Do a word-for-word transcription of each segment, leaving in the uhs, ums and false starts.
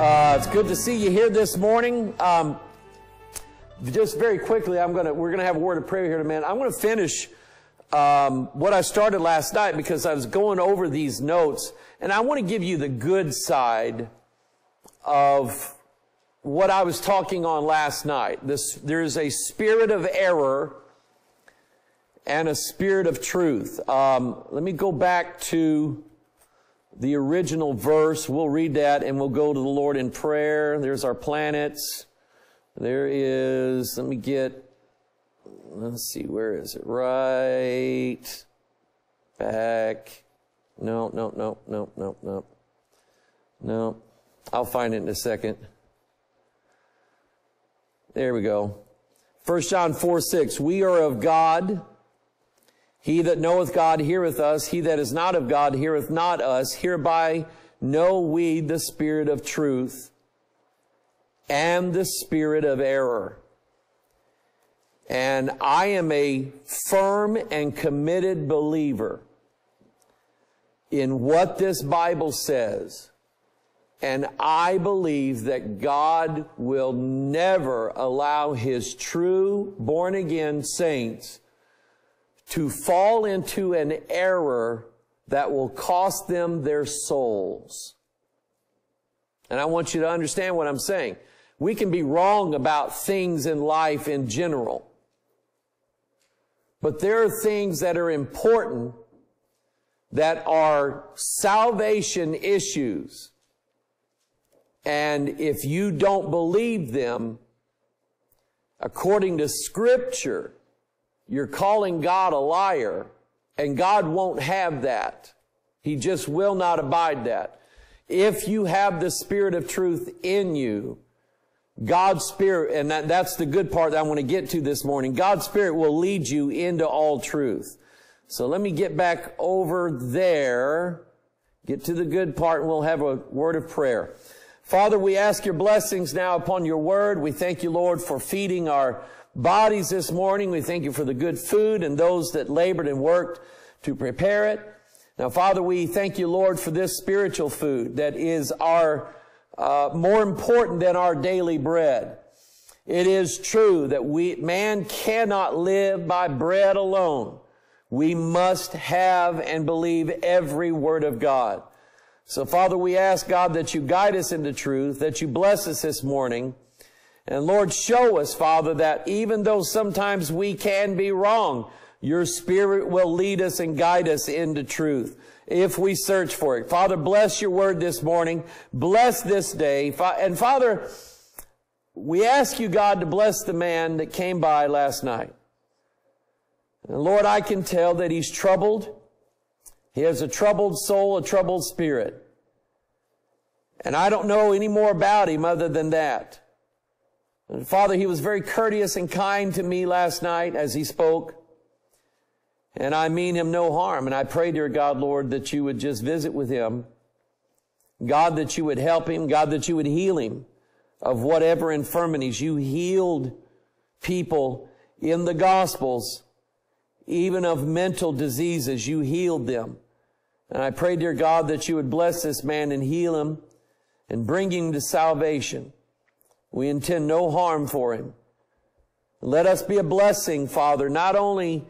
Uh, it's good to see you here this morning. Um, just very quickly, I'm gonna we're gonna have a word of prayer here in a minute. I'm gonna finish um, what I started last night because I was going over these notes, and I want to give you the good side of what I was talking on last night. This there is a spirit of error and a spirit of truth. Um, let me go back to the original verse. We'll read that and we'll go to the Lord in prayer. There's our planets. There is, let me get, let's see, where is it? Right back. No, no, no, no, no, no. No, I'll find it in a second. There we go. First John four six, we are of God. He that knoweth God heareth us. He that is not of God heareth not us. Hereby know we the spirit of truth and the spirit of error. And I am a firm and committed believer in what this Bible says. And I believe that God will never allow His true born-again saints to fall into an error that will cost them their souls. And I want you to understand what I'm saying. We can be wrong about things in life in general, but there are things that are important that are salvation issues. And if you don't believe them, according to Scripture, you're calling God a liar, and God won't have that. He just will not abide that. If you have the Spirit of truth in you, God's Spirit, and that, that's the good part that I want to get to this morning, God's Spirit will lead you into all truth. So let me get back over there, get to the good part, and we'll have a word of prayer. Father, we ask your blessings now upon your word. We thank you, Lord, for feeding our bodies this morning. We thank you for the good food and those that labored and worked to prepare it. Now, Father, we thank you, Lord, for this spiritual food that is our uh, more important than our daily bread. It is true that we man cannot live by bread alone. We must have and believe every word of God. So, Father, we ask, God, that you guide us into truth, that you bless us this morning. And, Lord, show us, Father, that even though sometimes we can be wrong, your Spirit will lead us and guide us into truth if we search for it. Father, bless your word this morning. Bless this day. And, Father, we ask you, God, to bless the man that came by last night. And, Lord, I can tell that he's troubled. He has a troubled soul, a troubled spirit. And I don't know any more about him other than that. And Father, he was very courteous and kind to me last night as he spoke. And I mean him no harm. And I pray, dear God, Lord, that you would just visit with him. God, that you would help him. God, that you would heal him of whatever infirmities. You healed people in the Gospels, even of mental diseases. You healed them. And I pray, dear God, that you would bless this man and heal him and bring him to salvation. We intend no harm for him. Let us be a blessing, Father, not only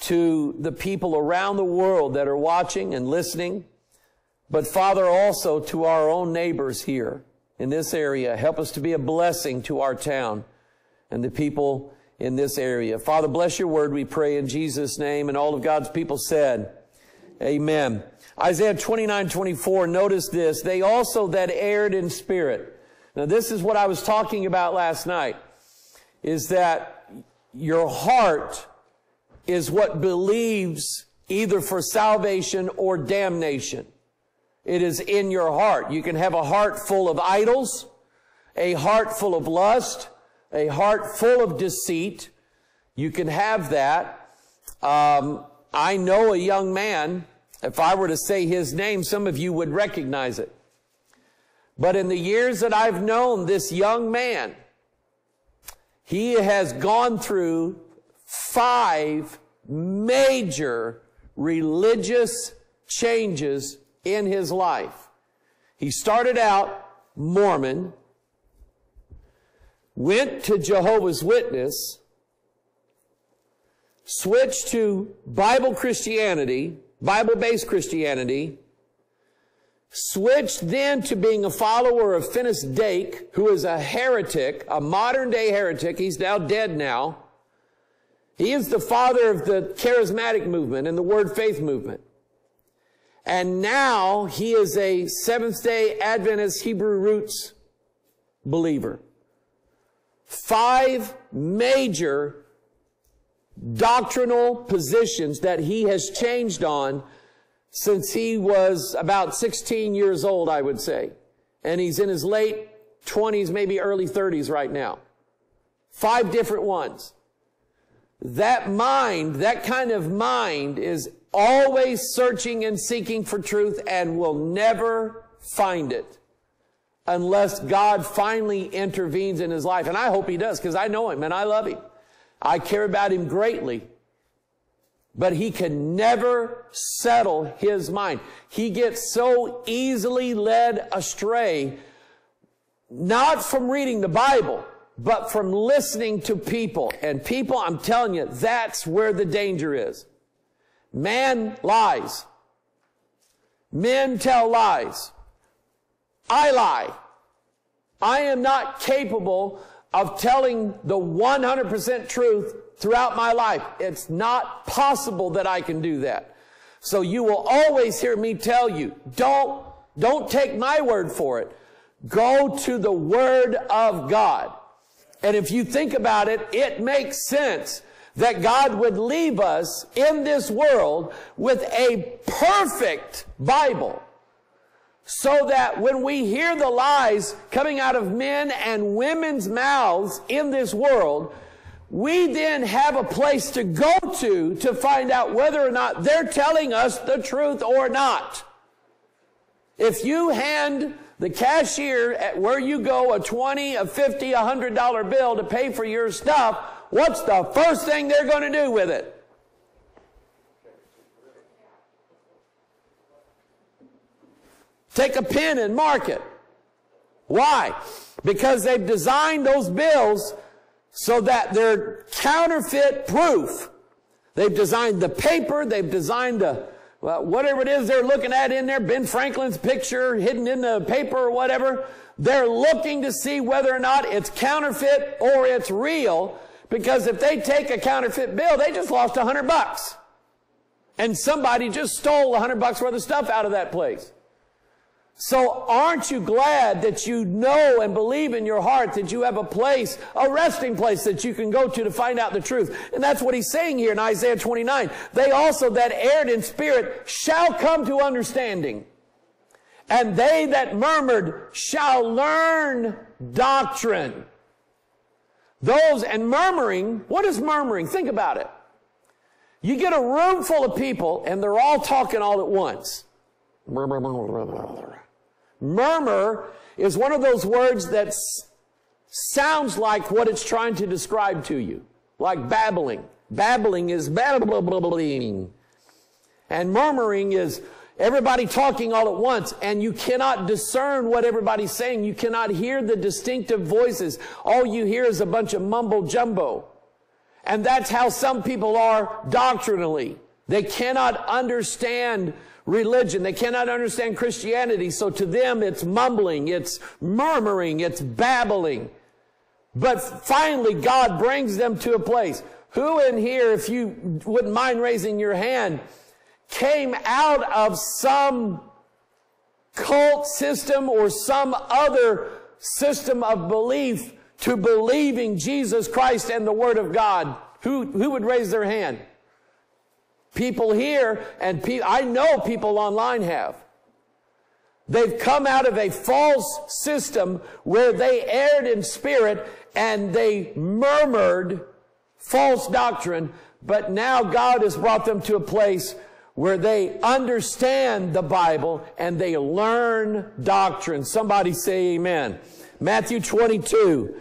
to the people around the world that are watching and listening, but, Father, also to our own neighbors here in this area. Help us to be a blessing to our town and the people in this area. Father, bless your word, we pray in Jesus' name. And all of God's people said, amen. Isaiah twenty-nine twenty-four, notice this. They also that erred in spirit. Now, this is what I was talking about last night, is that your heart is what believes either for salvation or damnation. It is in your heart. You can have a heart full of idols, a heart full of lust, a heart full of deceit. You can have that. Um, I know a young man, if I were to say his name, some of you would recognize it. But in the years that I've known this young man, he has gone through five major religious changes in his life. He started out Mormon, went to Jehovah's Witness, switched to Bible Christianity, Bible-based Christianity, switched then to being a follower of Finis Dake, who is a heretic, a modern-day heretic. He's now dead now. He is the father of the charismatic movement and the word faith movement. And now he is a Seventh-day Adventist Hebrew roots believer. Five major doctrinal positions that he has changed on since he was about sixteen years old, I would say. And he's in his late twenties, maybe early thirties right now. Five different ones. That mind, that kind of mind, is always searching and seeking for truth and will never find it unless God finally intervenes in his life. And I hope he does, because I know him and I love him. I care about him greatly. But he can never settle his mind. He gets so easily led astray, not from reading the Bible, but from listening to people. And people, I'm telling you, that's where the danger is. Man lies. Men tell lies. I lie. I am not capable of telling the one hundred percent truth throughout my life. It's not possible that I can do that. So you will always hear me tell you, don't, don't take my word for it. Go to the Word of God. And if you think about it, it makes sense that God would leave us in this world with a perfect Bible, so that when we hear the lies coming out of men and women's mouths in this world, we then have a place to go to to find out whether or not they're telling us the truth or not. If you hand the cashier at where you go a twenty, a fifty, a hundred dollar bill to pay for your stuff, what's the first thing they're going to do with it? Take a pen and mark it. Why? Because they've designed those bills so that they're counterfeit proof. They've designed the paper, they've designed the Well, whatever it is they're looking at in there, Ben Franklin's picture hidden in the paper or whatever, they're looking to see whether or not it's counterfeit or it's real, because if they take a counterfeit bill, they just lost a hundred bucks. And somebody just stole a hundred bucks worth of stuff out of that place. So aren't you glad that you know and believe in your heart that you have a place, a resting place that you can go to to find out the truth? And that's what he's saying here in Isaiah twenty-nine. They also that erred in spirit shall come to understanding. And they that murmured shall learn doctrine. Those, and murmuring, what is murmuring? Think about it. You get a room full of people and they're all talking all at once. Murmur is one of those words that sounds like what it's trying to describe to you, like babbling. Babbling is babbling. And murmuring is everybody talking all at once, and you cannot discern what everybody's saying. You cannot hear the distinctive voices. All you hear is a bunch of mumbo-jumbo. And that's how some people are doctrinally. They cannot understand religion. They cannot understand Christianity. So to them, it's mumbling, it's murmuring, it's babbling. But finally, God brings them to a place. Who in here, if you wouldn't mind raising your hand, came out of some cult system or some other system of belief to believing Jesus Christ and the Word of God? Who, who would raise their hand? People here, and pe I know people online have. They've come out of a false system where they erred in spirit and they murmured false doctrine, but now God has brought them to a place where they understand the Bible and they learn doctrine. Somebody say amen. Matthew twenty-two.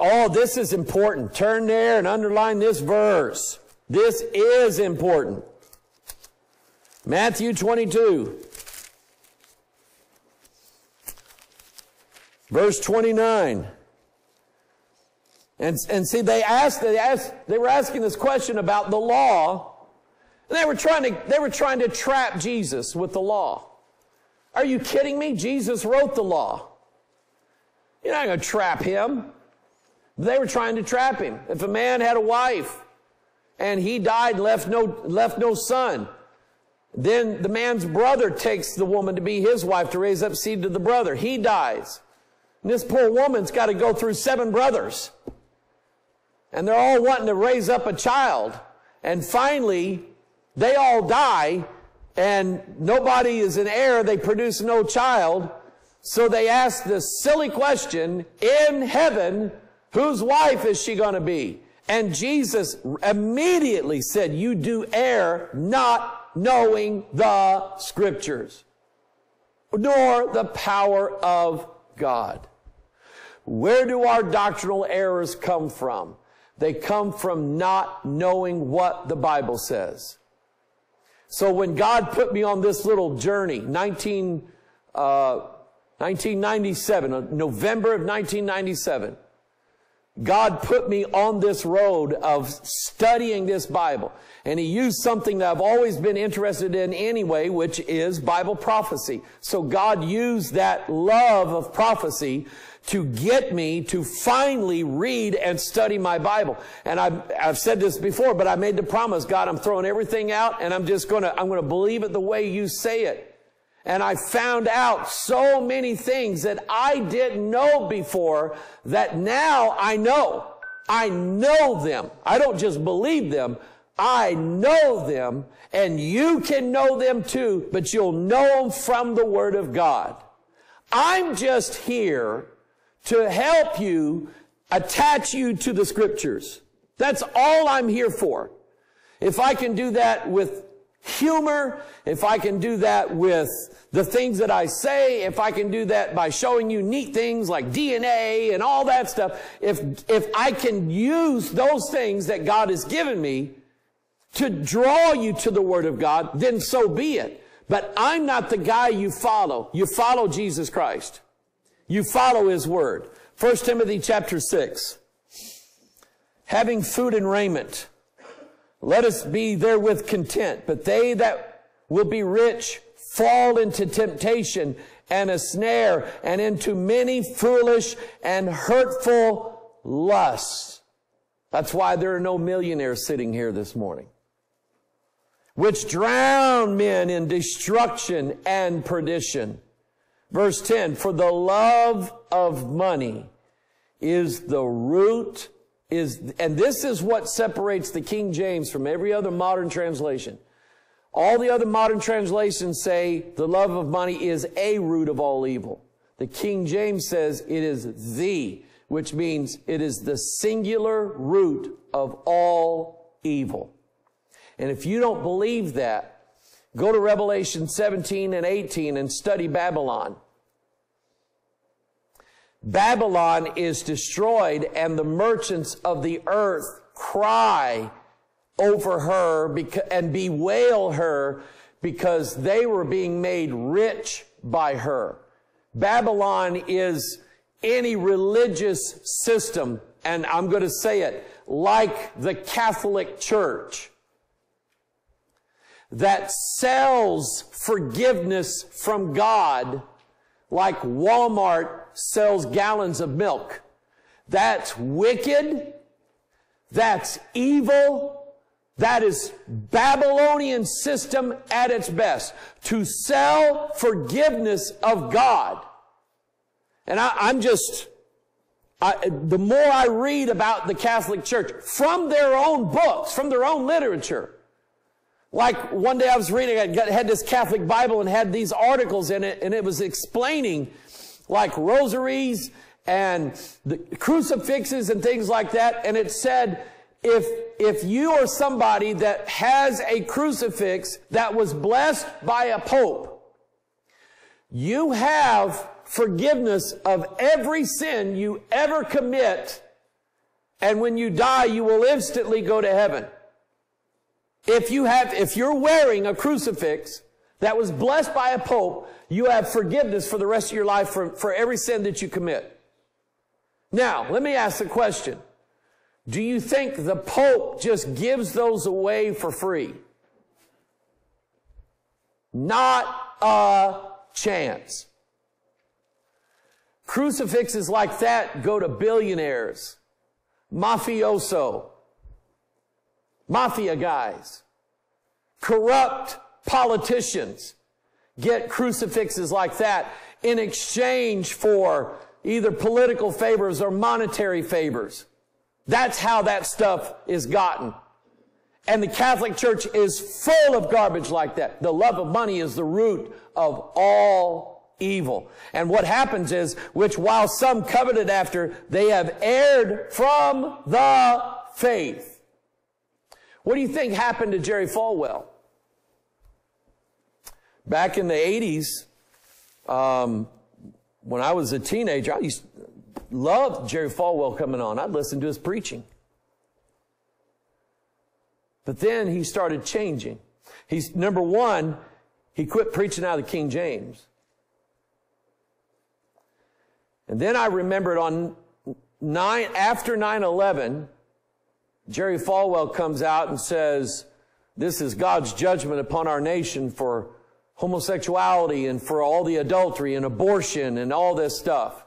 Oh, this is important. Turn there and underline this verse. This is important. Matthew twenty-two. Verse twenty-nine. And, and see, they asked, they asked, they were asking this question about the law. And they were trying to, they were trying to trap Jesus with the law. Are you kidding me? Jesus wrote the law. You're not going to trap him. They were trying to trap him. If a man had a wife and he died, left no, left no son, then the man's brother takes the woman to be his wife to raise up seed to the brother. He dies. And this poor woman's got to go through seven brothers. And they're all wanting to raise up a child. And finally, they all die, and nobody is an heir. They produce no child. So they ask this silly question, in heaven, whose wife is she going to be? And Jesus immediately said, you do err not knowing the Scriptures, nor the power of God. Where do our doctrinal errors come from? They come from not knowing what the Bible says. So when God put me on this little journey, nineteen, uh, nineteen ninety-seven, November of nineteen ninety-seven, God put me on this road of studying this Bible. And he used something that I've always been interested in anyway, which is Bible prophecy. So God used that love of prophecy to get me to finally read and study my Bible. And I've, I've said this before, but I made the promise, God, I'm throwing everything out and I'm just going to, I'm going to believe it the way you say it. And I found out so many things that I didn't know before that now I know. I know them. I don't just believe them. I know them, and you can know them too, but you'll know them from the Word of God. I'm just here to help you attach you to the Scriptures. That's all I'm here for. If I can do that with humor, if I can do that with the things that I say, if I can do that by showing you neat things like D N A and all that stuff, if, if I can use those things that God has given me to draw you to the Word of God, then so be it. But I'm not the guy you follow. You follow Jesus Christ. You follow His Word. First Timothy chapter six. Having food and raiment, let us be therewith content. But they that will be rich fall into temptation and a snare and into many foolish and hurtful lusts. That's why there are no millionaires sitting here this morning. Which drown men in destruction and perdition. Verse ten, for the love of money is the root of Is, and this is what separates the King James from every other modern translation. All the other modern translations say the love of money is a root of all evil. The King James says it is the, which means it is the singular root of all evil. And if you don't believe that, go to Revelation seventeen and eighteen and study Babylon. Babylon is destroyed, and the merchants of the earth cry over her and bewail her because they were being made rich by her. Babylon is any religious system, and I'm going to say it, like the Catholic Church, that sells forgiveness from God like Walmart sells gallons of milk. That's wicked. That's evil. That is Babylonian system at its best. To sell forgiveness of God. And I, I'm just, I, the more I read about the Catholic Church from their own books, from their own literature. Like one day I was reading, I got, had this Catholic Bible and had these articles in it, and it was explaining like rosaries and the crucifixes and things like that. And it said, if, if you are somebody that has a crucifix that was blessed by a pope, you have forgiveness of every sin you ever commit. And when you die, you will instantly go to heaven. If you have, if you're wearing a crucifix that was blessed by a pope, you have forgiveness for the rest of your life for, for every sin that you commit. Now, let me ask the question. Do you think the pope just gives those away for free? Not a chance. Crucifixes like that go to billionaires, mafioso, mafia guys, corrupt politicians get crucifixes like that in exchange for either political favors or monetary favors. That's how that stuff is gotten. And the Catholic Church is full of garbage like that. The love of money is the root of all evil. And what happens is, which while some coveted after, they have erred from the faith. What do you think happened to Jerry Falwell? Back in the eighties, um, when I was a teenager, I used to love Jerry Falwell coming on. I'd listen to his preaching. But then he started changing. He's, number one, he quit preaching out of the King James. And then I remembered on nine, after nine eleven, Jerry Falwell comes out and says, this is God's judgment upon our nation for homosexuality and for all the adultery and abortion and all this stuff.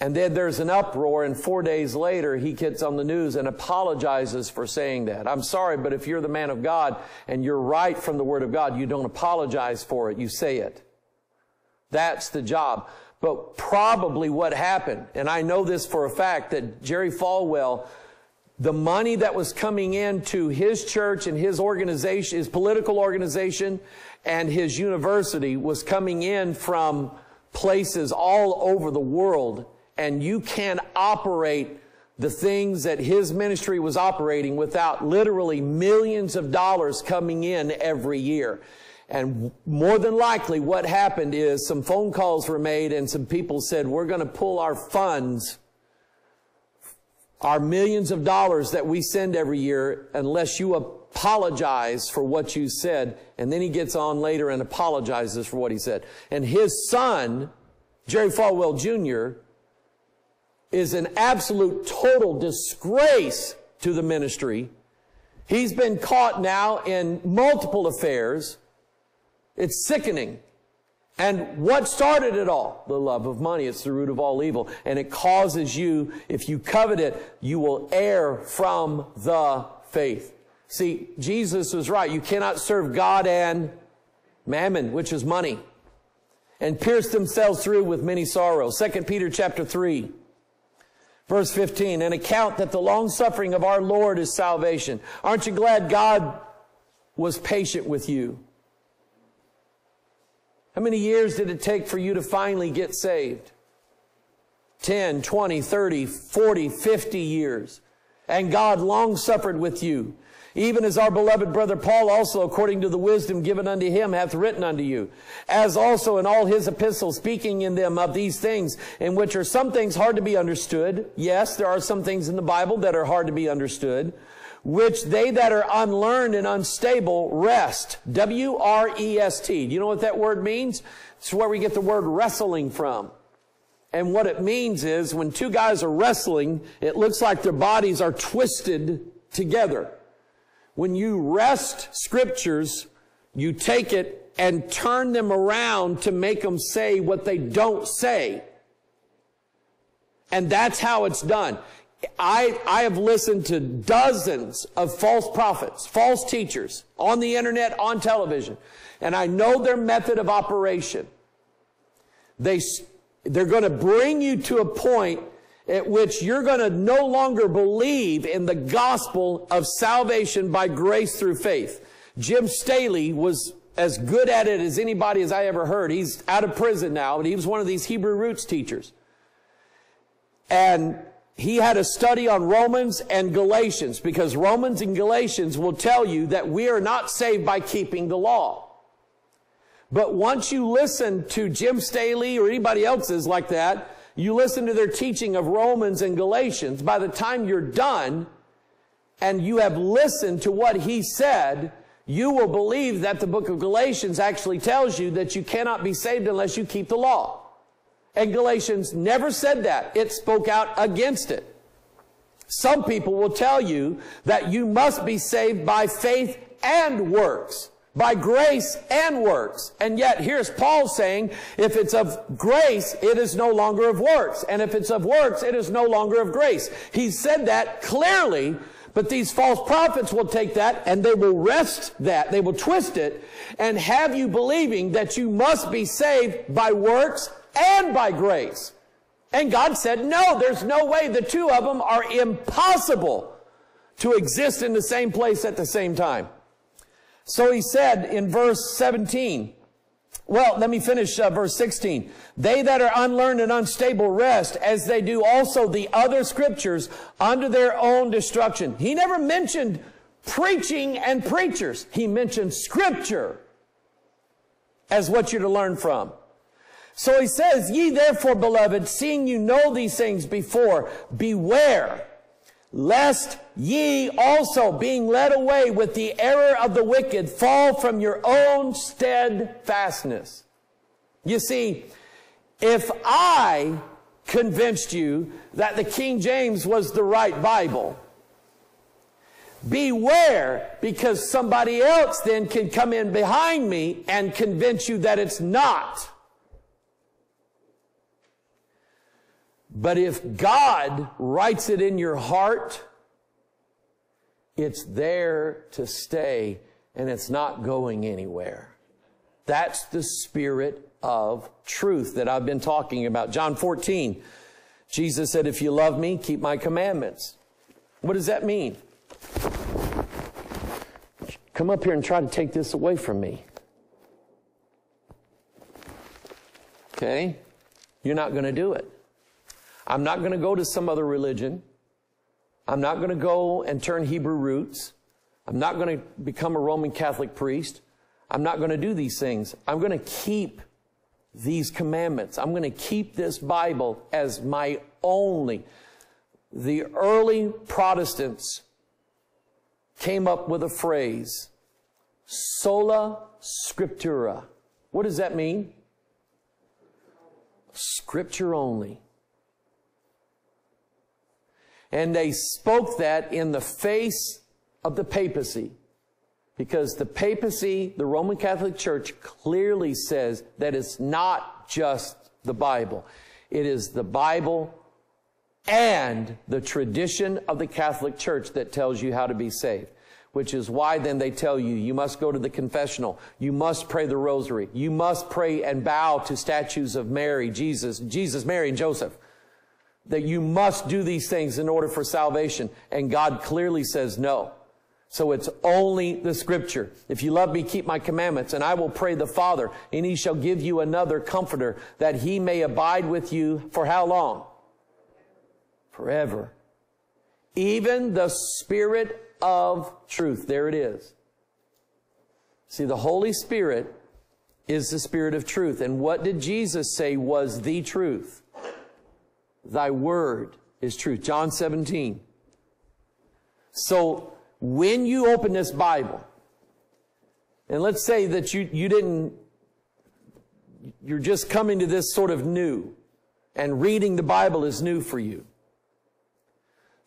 And then there's an uproar, and four days later, he gets on the news and apologizes for saying that. I'm sorry, but if you're the man of God and you're right from the Word of God, you don't apologize for it. You say it. That's the job. But probably what happened, and I know this for a fact, that Jerry Falwell, the money that was coming into his church and his organization, his political organization and his university was coming in from places all over the world. And you can operate the things that his ministry was operating without literally millions of dollars coming in every year. And more than likely what happened is some phone calls were made and some people said, we're going to pull our funds, our millions of dollars that we send every year, unless you apologize for what you said. And then he gets on later and apologizes for what he said. And his son, Jerry Falwell Junior, is an absolute total disgrace to the ministry. He's been caught now in multiple affairs. It's sickening. And what started it all? The love of money. It's the root of all evil. And it causes you, if you covet it, you will err from the faith. See, Jesus was right. You cannot serve God and mammon, which is money, and pierce themselves through with many sorrows. Second Peter chapter three. Verse fifteen, and account that the long-suffering of our Lord is salvation. Aren't you glad God was patient with you? How many years did it take for you to finally get saved? ten, twenty, thirty, forty, fifty years. And God long-suffered with you, even as our beloved brother Paul also, according to the wisdom given unto him, hath written unto you, as also in all his epistles, speaking in them of these things, in which are some things hard to be understood. Yes, there are some things in the Bible that are hard to be understood, which they that are unlearned and unstable rest. W R E S T. Do you know what that word means? It's where we get the word wrestling from. And what it means is when two guys are wrestling, it looks like their bodies are twisted together. When you wrest scriptures, you take it and turn them around to make them say what they don't say. And that's how it's done. I, I have listened to dozens of false prophets, false teachers, on the internet, on television, and I know their method of operation. They, they're going to bring you to a point at which you're going to no longer believe in the gospel of salvation by grace through faith. Jim Staley was as good at it as anybody as I ever heard. He's out of prison now, but he was one of these Hebrew roots teachers. And he had a study on Romans and Galatians, because Romans and Galatians will tell you that we are not saved by keeping the law. But once you listen to Jim Staley or anybody else's like that, you listen to their teaching of Romans and Galatians, by the time you're done and you have listened to what he said, you will believe that the book of Galatians actually tells you that you cannot be saved unless you keep the law. And Galatians never said that. It spoke out against it. Some people will tell you that you must be saved by faith and works, by grace and works. And yet, here's Paul saying, if it's of grace, it is no longer of works. And if it's of works, it is no longer of grace. He said that clearly, but these false prophets will take that and they will wrest that, they will twist it, and have you believing that you must be saved by works and by grace. And God said, no, there's no way. The two of them are impossible to exist in the same place at the same time. So he said in verse seventeen, well, let me finish uh, verse sixteen. They that are unlearned and unstable rest, as they do also the other scriptures, unto their own destruction. He never mentioned preaching and preachers. He mentioned scripture as what you're to learn from. So he says, ye therefore, beloved, seeing you know these things before, beware, lest ye also, being led away with the error of the wicked, fall from your own steadfastness. You see, if I convinced you that the King James was the right Bible, beware, because somebody else then can come in behind me and convince you that it's not. But if God writes it in your heart, it's there to stay, and it's not going anywhere. That's the spirit of truth that I've been talking about. John fourteen, Jesus said, if you love me, keep my commandments. What does that mean? Come up here and try to take this away from me. Okay? You're not going to do it. I'm not going to go to some other religion. I'm not going to go and turn Hebrew roots. I'm not going to become a Roman Catholic priest. I'm not going to do these things. I'm going to keep these commandments. I'm going to keep this Bible as my only. The early Protestants came up with a phrase, sola scriptura. What does that mean? Scripture only. And they spoke that in the face of the papacy, because the papacy, the Roman Catholic Church, clearly says that it's not just the Bible. It is the Bible and the tradition of the Catholic Church that tells you how to be saved, which is why then they tell you, you must go to the confessional, you must pray the rosary, you must pray and bow to statues of Mary, Jesus, Jesus, Mary, and Joseph. That you must do these things in order for salvation. And God clearly says no. So it's only the scripture. If you love me, keep my commandments, and I will pray the Father, and he shall give you another comforter, that he may abide with you for how long? Forever. Even the Spirit of truth. There it is. See, the Holy Spirit is the Spirit of truth. And what did Jesus say was the truth? Thy word is truth. John seventeen. So when you open this Bible, and let's say that you, you didn't, you're just coming to this sort of new, and reading the Bible is new for you.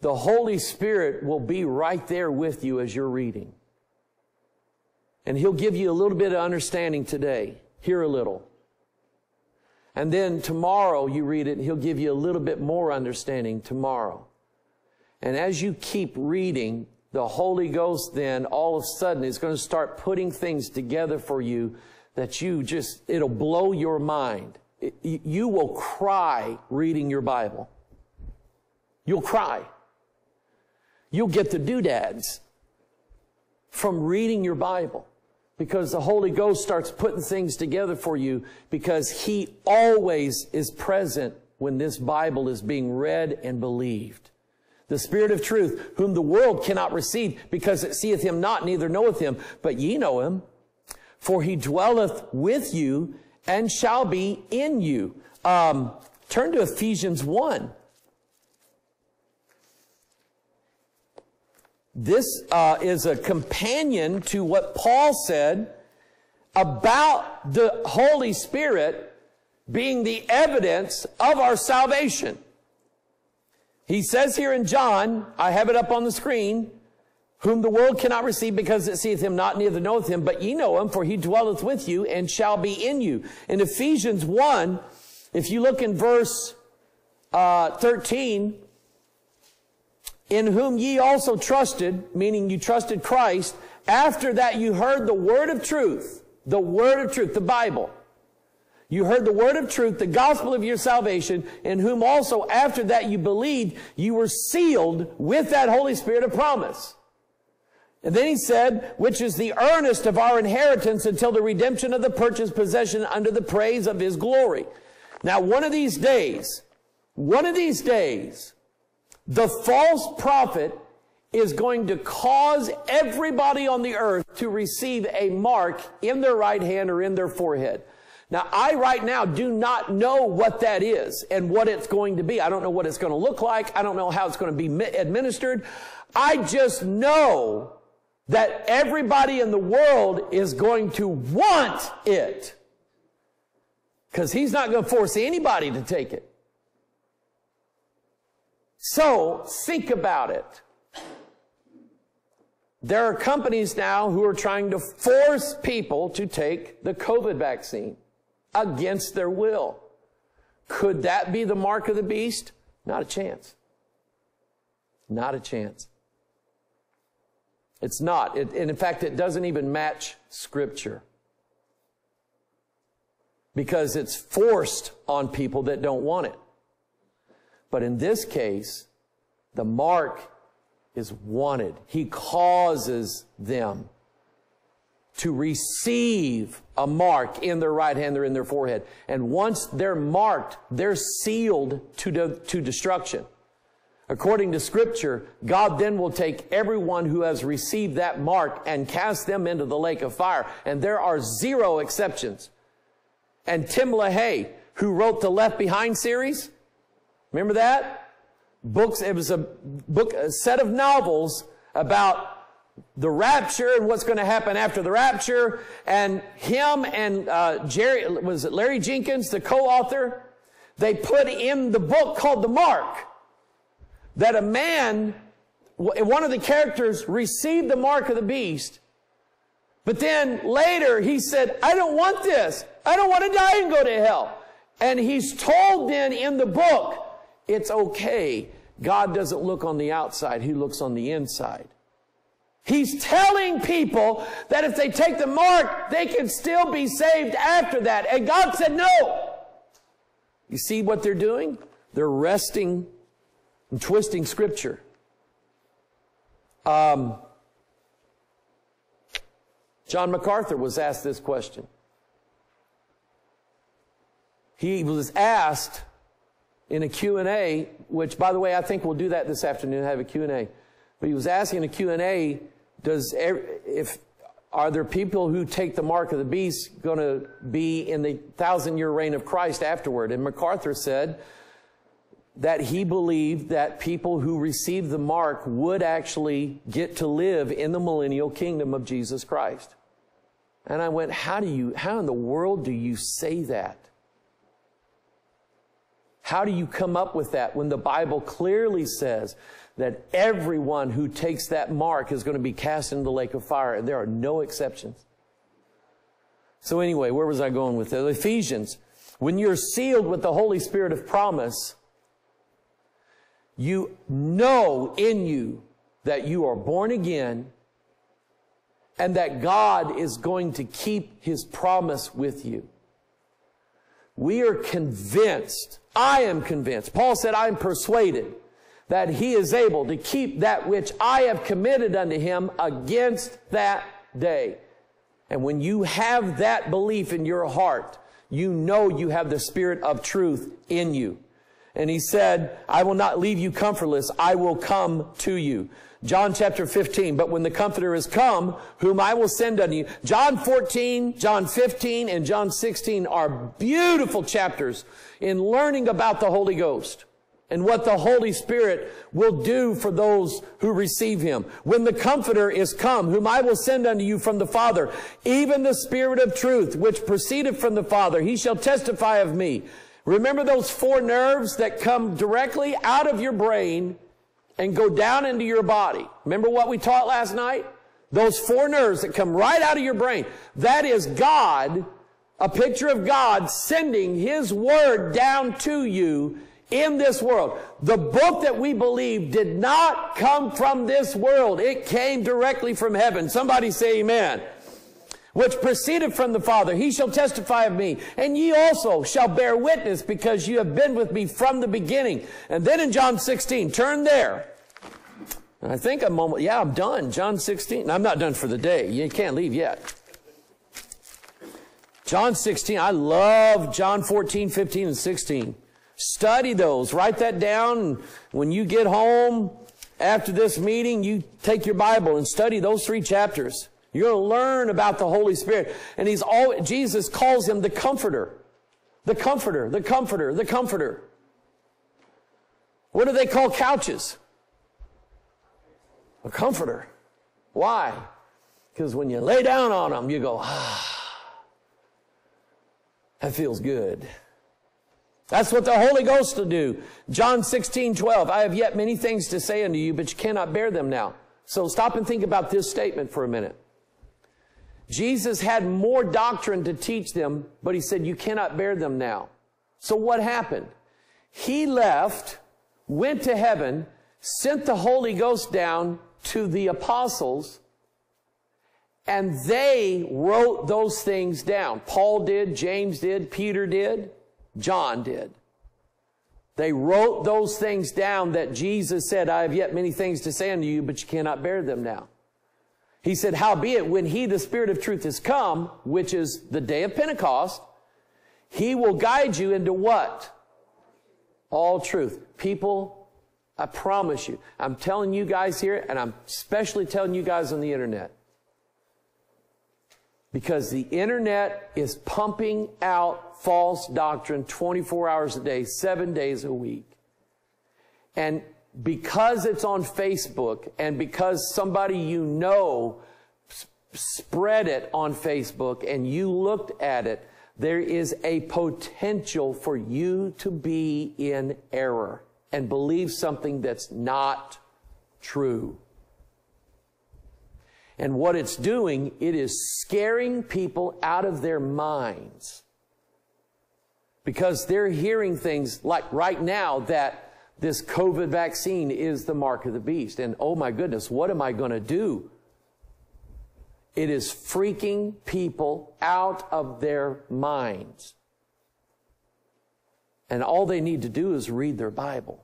The Holy Spirit will be right there with you as you're reading. And he'll give you a little bit of understanding today. Here a little. And then tomorrow you read it, and he'll give you a little bit more understanding tomorrow. And as you keep reading, the Holy Ghost then all of a sudden is going to start putting things together for you that you just, it'll blow your mind. It, you will cry reading your Bible. You'll cry. You'll get the doodads from reading your Bible. Because the Holy Ghost starts putting things together for you, because he always is present when this Bible is being read and believed. The Spirit of truth, whom the world cannot receive, because it seeth him not, neither knoweth him. But ye know him, for he dwelleth with you and shall be in you. Um, turn to Ephesians one. This uh, is a companion to what Paul said about the Holy Spirit being the evidence of our salvation. He says here in John, I have it up on the screen, whom the world cannot receive because it seeth him not, neither knoweth him, but ye know him, for he dwelleth with you and shall be in you. In Ephesians one, if you look in verse uh, thirteen, in whom ye also trusted, meaning you trusted Christ, after that you heard the word of truth, the word of truth, the Bible. You heard the word of truth, the gospel of your salvation, in whom also after that you believed, you were sealed with that Holy Spirit of promise. And then he said, which is the earnest of our inheritance until the redemption of the purchased possession under the praise of his glory. Now, one of these days, one of these days, the false prophet is going to cause everybody on the earth to receive a mark in their right hand or in their forehead. Now, I right now do not know what that is and what it's going to be. I don't know what it's going to look like. I don't know how it's going to be administered. I just know that everybody in the world is going to want it, because he's not going to force anybody to take it. So think about it. There are companies now who are trying to force people to take the COVID vaccine against their will. Could that be the mark of the beast? Not a chance. Not a chance. It's not. It, and in fact, it doesn't even match Scripture, because it's forced on people that don't want it. But in this case, the mark is wanted. He causes them to receive a mark in their right hand or in their forehead. And once they're marked, they're sealed to, de to destruction. According to Scripture, God then will take everyone who has received that mark and cast them into the lake of fire. And there are zero exceptions. And Tim LaHaye, who wrote the Left Behind series, remember that? Books, it was a book, a set of novels about the rapture and what's going to happen after the rapture. And him and uh, Jerry, was it Larry Jenkins, the co-author, they put in the book called The Mark, that a man, one of the characters, received the mark of the beast. But then later he said, I don't want this. I don't want to die and go to hell. And he's told then in the book, it's okay. God doesn't look on the outside. He looks on the inside. He's telling people that if they take the mark, they can still be saved after that. And God said no. You see what they're doing? They're resting and twisting Scripture. Um, John MacArthur was asked this question. He was asked in a Q and A, which, by the way, I think we'll do that this afternoon, have a Q and A. But he was asking in a Q and A, does every, if, are there people who take the mark of the beast going to be in the thousand-year reign of Christ afterward? And MacArthur said that he believed that people who received the mark would actually get to live in the millennial kingdom of Jesus Christ. And I went, how do you, how in the world do you say that? How do you come up with that when the Bible clearly says that everyone who takes that mark is going to be cast into the lake of fire, and there are no exceptions? So anyway, where was I going with it? Ephesians, when you're sealed with the Holy Spirit of promise, you know in you that you are born again and that God is going to keep his promise with you. We are convinced, I am convinced, Paul said, I am persuaded that he is able to keep that which I have committed unto him against that day. And when you have that belief in your heart, you know you have the Spirit of truth in you. And he said, I will not leave you comfortless. I will come to you. John chapter fifteen, but when the Comforter is come, whom I will send unto you. John fourteen, John fifteen, and John sixteen are beautiful chapters in learning about the Holy Ghost and what the Holy Spirit will do for those who receive Him. When the Comforter is come, whom I will send unto you from the Father, even the Spirit of truth, which proceedeth from the Father, He shall testify of me. Remember those four nerves that come directly out of your brain and go down into your body. Remember what we taught last night? Those four nerves that come right out of your brain. That is God, a picture of God sending His Word down to you in this world. The book that we believe did not come from this world. It came directly from heaven. Somebody say amen. Which proceeded from the Father, He shall testify of me. And ye also shall bear witness, because you have been with me from the beginning. And then in John sixteen, turn there. And I think I'm almost, yeah, I'm done. John sixteen. I'm not done for the day. You can't leave yet. John sixteen. I love John fourteen, fifteen, and sixteen. Study those. Write that down. When you get home after this meeting, you take your Bible and study those three chapters. You're going to learn about the Holy Spirit. And he's all, Jesus calls Him the Comforter. The Comforter, the Comforter, the Comforter. What do they call couches? A comforter. Why? Because when you lay down on them, you go, ah, that feels good. That's what the Holy Ghost will do. John sixteen, twelve, I have yet many things to say unto you, but you cannot bear them now. So stop and think about this statement for a minute. Jesus had more doctrine to teach them, but He said, you cannot bear them now. So what happened? He left, went to heaven, sent the Holy Ghost down to the apostles, and they wrote those things down. Paul did, James did, Peter did, John did. They wrote those things down that Jesus said, I have yet many things to say unto you, but you cannot bear them now. He said, howbeit, when He, the Spirit of truth, is come, which is the day of Pentecost, He will guide you into what? All truth. People, I promise you, I'm telling you guys here, and I'm especially telling you guys on the internet, because the internet is pumping out false doctrine twenty-four hours a day, seven days a week. And because it's on Facebook, and because somebody you know spread it on Facebook and you looked at it, there is a potential for you to be in error and believe something that's not true. And what it's doing, it is scaring people out of their minds, because they're hearing things like right now that this COVID vaccine is the mark of the beast. And oh my goodness, what am I going to do? It is freaking people out of their minds. And all they need to do is read their Bible.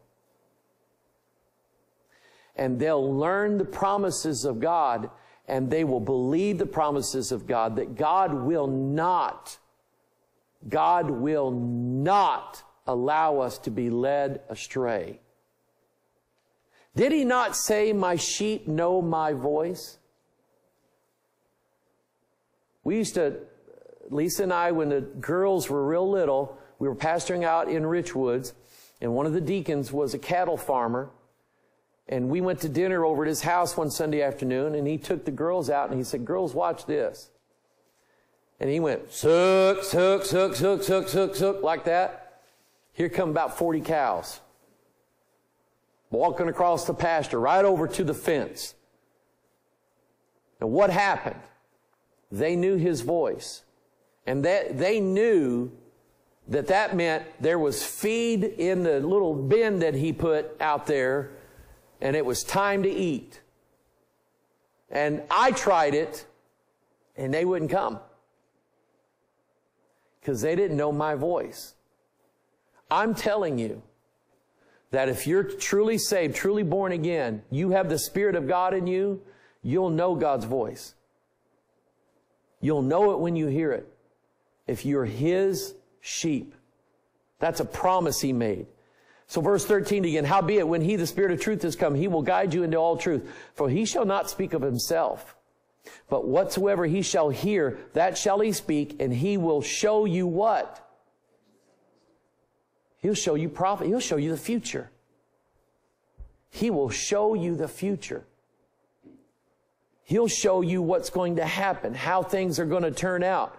And they'll learn the promises of God, and they will believe the promises of God, that God will not, God will not allow us to be led astray. Did He not say, my sheep know my voice? We used to, Lisa and I, when the girls were real little, we were pastoring out in Richwoods, and one of the deacons was a cattle farmer. And we went to dinner over at his house one Sunday afternoon, and he took the girls out, and he said, girls, watch this. And he went, sook, sook, sook, sook, sook, sook, sook, like that. Here come about forty cows. Walking across the pasture, right over to the fence. And what happened? They knew his voice. And they, they knew that that meant there was feed in the little bin that he put out there, and it was time to eat. And I tried it, and they wouldn't come, because they didn't know my voice. I'm telling you that if you're truly saved, truly born again, you have the Spirit of God in you, you'll know God's voice. You'll know it when you hear it, if you're His sheep. That's a promise He made. So verse thirteen again, howbeit, when He, the Spirit of truth, is come, He will guide you into all truth. For He shall not speak of Himself, but whatsoever He shall hear, that shall He speak, and He will show you what? He'll show you prophet. He'll show you the future. He will show you the future. He'll show you what's going to happen, how things are going to turn out.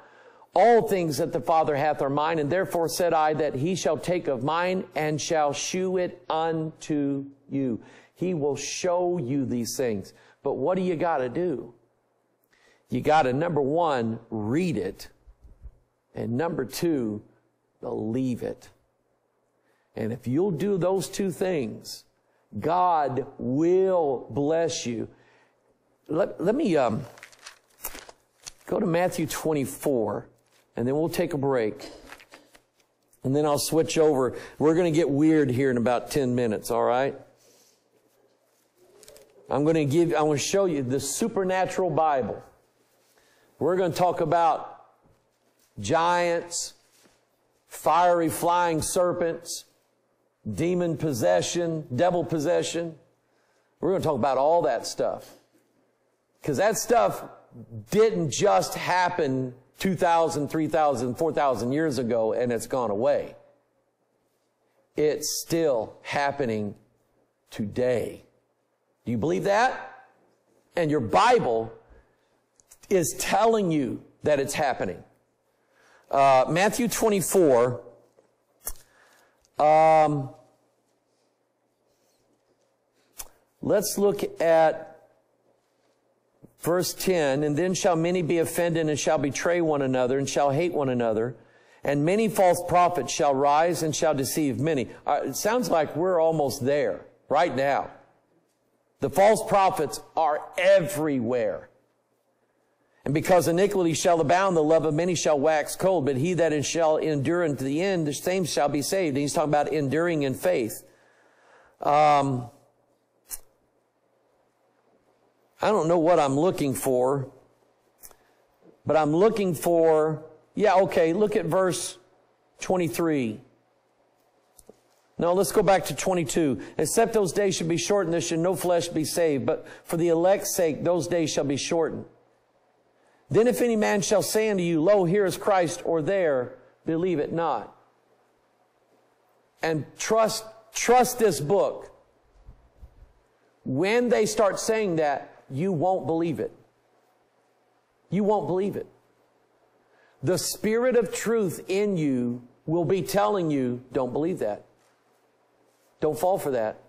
All things that the Father hath are mine, and therefore said I that he shall take of mine and shall shew it unto you. He will show you these things. But what do you got to do? You got to, number one, read it. And number two, believe it. And if you'll do those two things, God will bless you. Let, let me um, go to Matthew twenty-four, and then we'll take a break. And then I'll switch over. We're going to get weird here in about ten minutes, all right? I'm going to give, I want to show you the supernatural Bible. We're going to talk about giants, fiery flying serpents, demon possession, devil possession. We're going to talk about all that stuff. Because that stuff didn't just happen two thousand, three thousand, four thousand years ago and it's gone away. It's still happening today. Do you believe that? And your Bible is telling you that it's happening. Uh, Matthew twenty-four. Um, let's look at verse ten. And then shall many be offended and shall betray one another and shall hate one another. And many false prophets shall rise and shall deceive many. Uh, it sounds like we're almost there right now. The false prophets are everywhere. And because iniquity shall abound, the love of many shall wax cold. But he that shall endure unto the end, the same shall be saved. And he's talking about enduring in faith. Um, I don't know what I'm looking for. But I'm looking for... Yeah, okay, look at verse twenty-three. No, let's go back to twenty-two. Except those days should be shortened, there should no flesh be saved. But for the elect's sake, those days shall be shortened. Then if any man shall say unto you, Lo, here is Christ, or there, believe it not. And trust, trust this book. When they start saying that, you won't believe it. You won't believe it. The Spirit of truth in you will be telling you, don't believe that. Don't fall for that.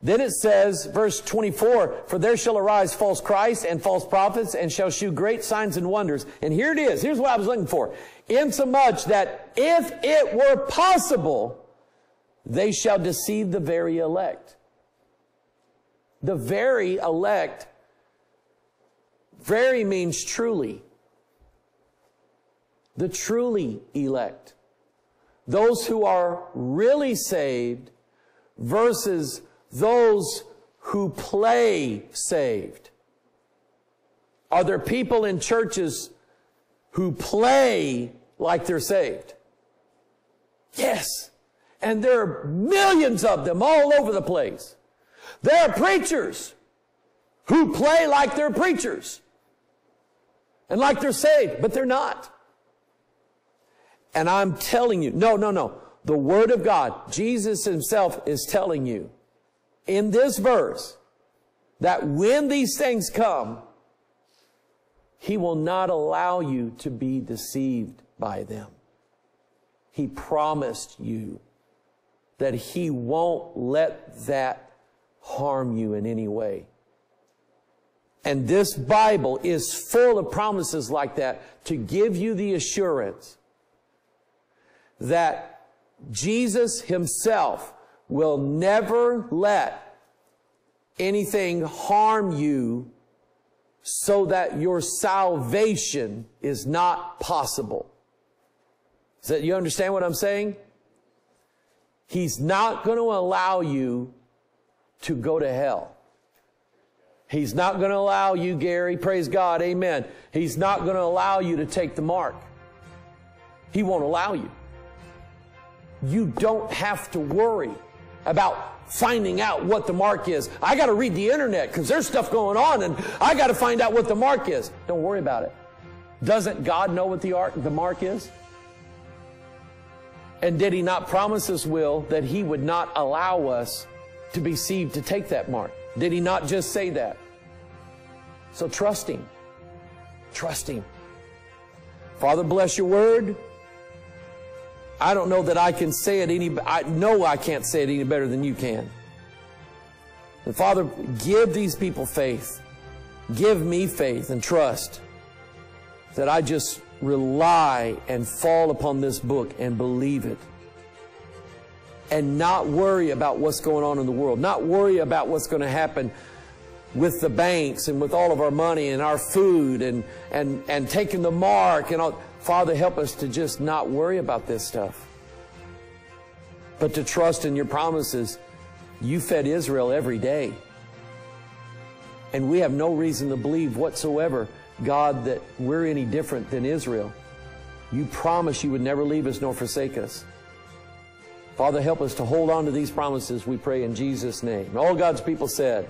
Then it says, verse twenty-four, for there shall arise false Christs and false prophets, and shall shew great signs and wonders. And here it is. Here's what I was looking for. Insomuch that if it were possible, they shall deceive the very elect. The very elect, very means truly. The truly elect. Those who are really saved versus those who play saved. Are there people in churches who play like they're saved? Yes. And there are millions of them all over the place. There are preachers who play like they're preachers and like they're saved, but they're not. And I'm telling you, no, no, no. The Word of God, Jesus himself is telling you in this verse that when these things come, he will not allow you to be deceived by them. He promised you that he won't let that harm you in any way. And this Bible is full of promises like that to give you the assurance that Jesus himself will never let anything harm you so that your salvation is not possible. Is that, you understand what I'm saying? He's not going to allow you to go to hell. He's not going to allow you, Gary, praise God, amen. He's not going to allow you to take the mark. He won't allow you. You don't have to worry about finding out what the mark is. I got to read the internet because there's stuff going on and I got to find out what the mark is. Don't worry about it. Doesn't God know what the, arc, the mark is? And did he not promise us, Will, that he would not allow us to be deceived to take that mark. Did he not just say that? So trust him. Trust him. Father, bless your word. I don't know that I can say it any, I know I can't say it any better than you can. And Father, give these people faith. Give me faith and trust that I just rely and fall upon this book and believe it. And not worry about what's going on in the world. Not worry about what's going to happen with the banks and with all of our money and our food and, and, and taking the mark and all. Father, help us to just not worry about this stuff, but to trust in your promises. You fed Israel every day. And we have no reason to believe whatsoever, God, that we're any different than Israel. You promised you would never leave us nor forsake us. Father, help us to hold on to these promises, we pray in Jesus' name. All God's people said,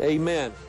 amen.